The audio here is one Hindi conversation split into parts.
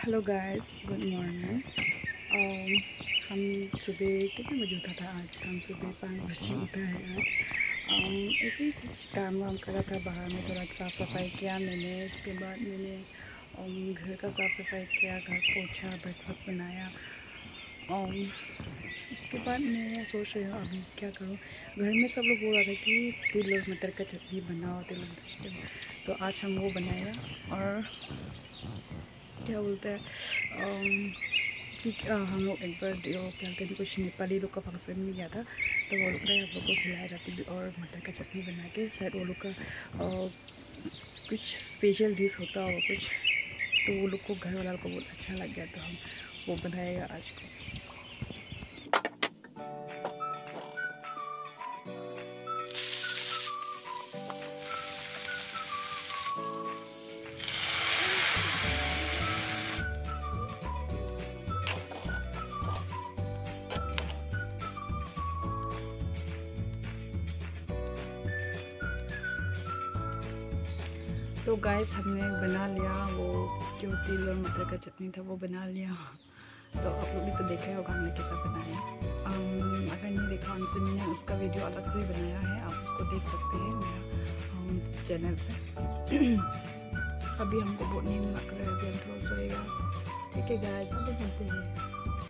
Hello guys, good morning. हम सुबह कितने बजे उठा था? आज हम सुबह 5 बजे उठा है। आज ऐसे ही कुछ काम वाम करा था, बाहर में थोड़ा साफ़ सफाई किया मैंने। उसके बाद मैंने घर का साफ़ सफाई किया, घर पोछा, ब्रेकफास्ट बनाया। उसके बाद मैं सोच रही हूँ अभी क्या करूँ। घर में सब लोग बोल रहा था कि तिल और मटर का चटनी बनाओ, तिल और मटर की, तो आज हम वो बनाया। और क्या बोलते हैं कि हम लोग एक बार क्या कहते हैं, कुछ नेपाली लोग का फंक्शन में गया था, तो वो लोग ने हम लोग को खिलाया था तिल और मटर का चटनी बना के। शायद वो लोग का कुछ स्पेशल डिश होता हो कुछ, तो वो लोग को घर वाला को बहुत अच्छा लग गया, तो हम वो बनाएगा आज को। तो गाइस, हमने बना लिया वो जो तिल और मटर का चटनी था, वो बना लिया। तो आप लोग भी तो देखे होगा हमने कैसा बनाया। अगर नहीं देखा उनसे, मैंने उसका वीडियो अलग से बनाया है, आप उसको देख सकते हैं मेरा चैनल पे। अभी हमको बहुत नींद लग रहा है, थोड़ा सोएगा। ठीक है गाइस, अभी मिलते हैं।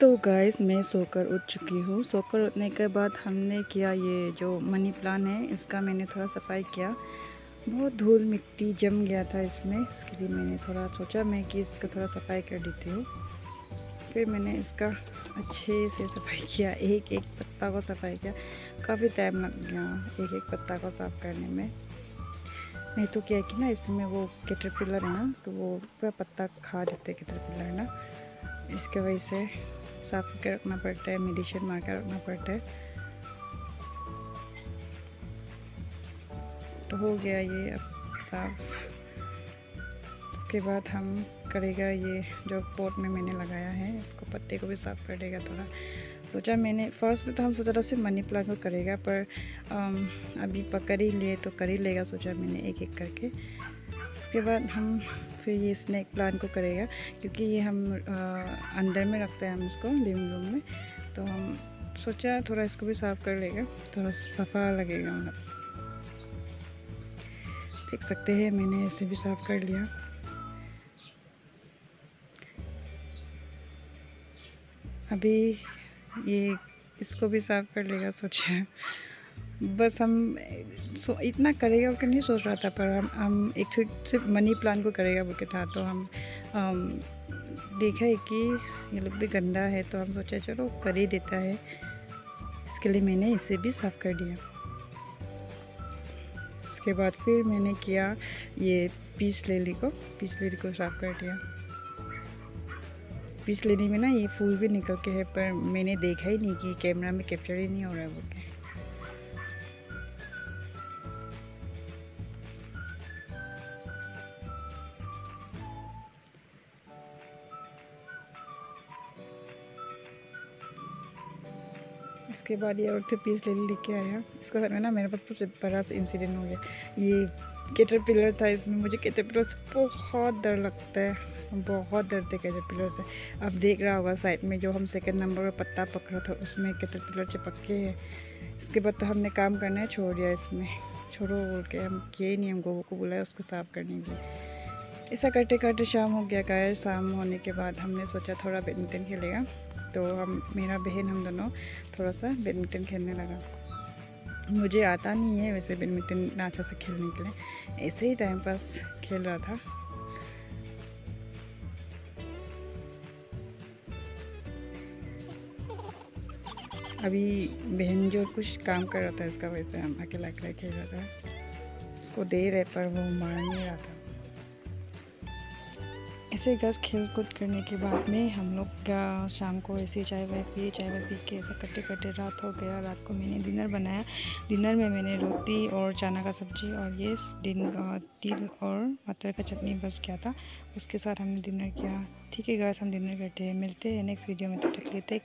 तो गाइस, मैं सोकर उठ चुकी हूँ। सोकर उठने के बाद हमने किया ये जो मनी प्लांट है, इसका मैंने थोड़ा सफाई किया। बहुत धूल मिट्टी जम गया था इसमें, इसके लिए मैंने थोड़ा सोचा मैं कि इसका थोड़ा सफाई कर देती हूँ। फिर मैंने इसका अच्छे से सफाई किया, एक एक पत्ता को सफाई किया। काफ़ी टाइम लग गया एक एक पत्ता को साफ करने में। नहीं तो क्या कि ना, इसमें वो कैटरपिलर है ना, तो वो पूरा पत्ता खा देते कैटरपिलर ना, इसके वजह से साफ करके रखना पड़ता है, मेडिसिन मार कर रखना पड़ता है। तो हो गया ये अब साफ। इसके बाद हम करेगा ये जो पॉट में मैंने लगाया है, इसको पत्ते को भी साफ़ कर देगा थोड़ा। सोचा मैंने फर्स्ट में तो हम सोचा था सिर्फ मनी प्लांट को करेगा, पर अभी पकड़ ही लिए तो कर ही लेगा, सोचा मैंने एक एक करके। इसके बाद हम फिर ये स्नैक प्लांट को करेगा, क्योंकि ये हम अंदर में रखते हैं, हम इसको लिविंग रूम में। तो हम सोचा थोड़ा इसको भी साफ़ कर लेगा, थोड़ा सफ़ा लगेगा। मतलब देख सकते हैं मैंने इसे भी साफ कर लिया। अभी ये इसको भी साफ कर लेगा सोचा। बस हम इतना करेगा वो नहीं सोच रहा था, पर हम एक सिर्फ मनी प्लांट को करेगा बोल के था। तो हम देखा है कि ये लोग भी गंदा है, तो हम सोचा चलो कर ही देता है, इसके लिए मैंने इसे भी साफ कर दिया। उसके बाद फिर मैंने किया ये पीस लेली को साफ़ कर दिया। पीस लेली में ना ये फूल भी निकल के है, पर मैंने देखा ही नहीं कि कैमरा में कैप्चर ही नहीं हो रहा है वो। इसके बाद ये और पीस लेके आया। इसके साथ में ना मेरे पास कुछ बड़ा सा इंसिडेंट हो गया। ये कैटरपिलर था, इसमें मुझे कैटरपिलर से बहुत डर लगता है, बहुत डर था कैटरपिलर से। अब देख रहा होगा साइड में जो हम सेकंड नंबर पर पत्ता पकड़ा था, उसमें कैटरपिलर चिपक के है। इसके बाद तो हमने काम करना है छोड़ दिया, इसमें छोड़ो बोल के हम किए नहीं। हम गोबो को बुलाया उसको साफ़ करने के लिए। ऐसा करते करते शाम हो गया गाय। शाम होने के बाद हमने सोचा थोड़ा बैडमिंटन खेलेगा, तो हम दोनों थोड़ा सा बैडमिंटन खेलने लगा। मुझे आता नहीं है वैसे बैडमिंटन ना अच्छा से खेलने के लिए, ऐसे ही टाइम पास खेल रहा था। अभी बहन जो कुछ काम कर रहा था, इसका वजह से हम अकेला अकेला खेल रहा था। उसको दे रहे पर वो मार नहीं रहा था। ऐसे गैस खेल कूद करने के बाद में हम लोग का शाम को ऐसे चाय वाय पी के ऐसा कटे कटे रात हो गया। रात को मैंने डिनर बनाया। डिनर में मैंने रोटी और चना का सब्जी और ये तिल और मटर का चटनी बच गया था, उसके साथ हमने डिनर किया। ठीक है गैस, हम डिनर करते हैं, मिलते हैं नेक्स्ट वीडियो में। तब तक लेते